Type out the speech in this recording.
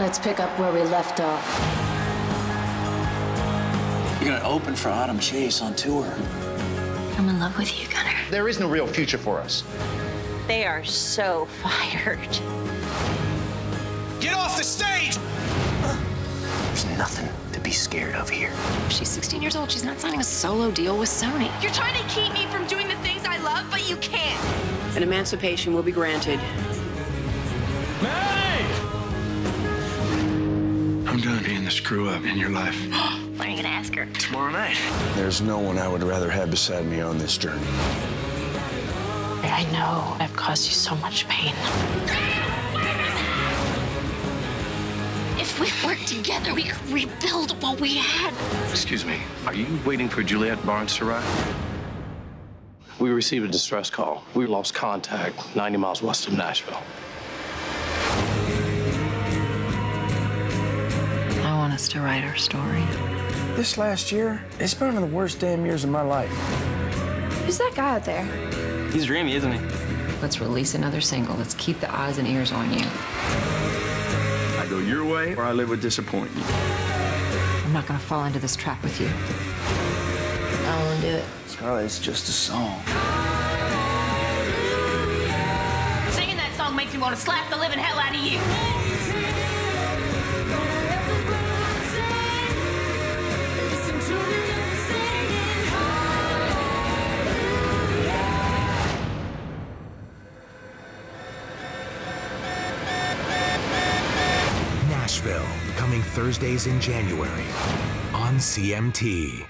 Let's pick up where we left off. You're gonna open for Autumn Chase on tour. I'm in love with you, Gunnar. There is no real future for us. They are so fired. Get off the stage! There's nothing to be scared of here. She's 16 years old. She's not signing a solo deal with Sony. You're trying to keep me from doing the things I love, but you can't. An emancipation will be granted. Maddie! I'm done being the screw-up in your life. When are you gonna ask her? Tomorrow night. There's no one I would rather have beside me on this journey. I know I've caused you so much pain. If we worked together, we could rebuild what we had. Excuse me, are you waiting for Juliette Barnes to arrive? We received a distress call. We lost contact 90 miles west of Nashville. I want us to write our story. This last year, it's been one of the worst damn years of my life. Who's that guy out there? He's dreamy, isn't he? Let's release another single. Let's keep the eyes and ears on you. I go your way, or I live with disappointment. I'm not gonna fall into this trap with you. I don't wanna do it. Scarlett, it's just a song. Singing that song makes me want to slap the living hell out of you. Nashville, coming Thursdays in January on CMT.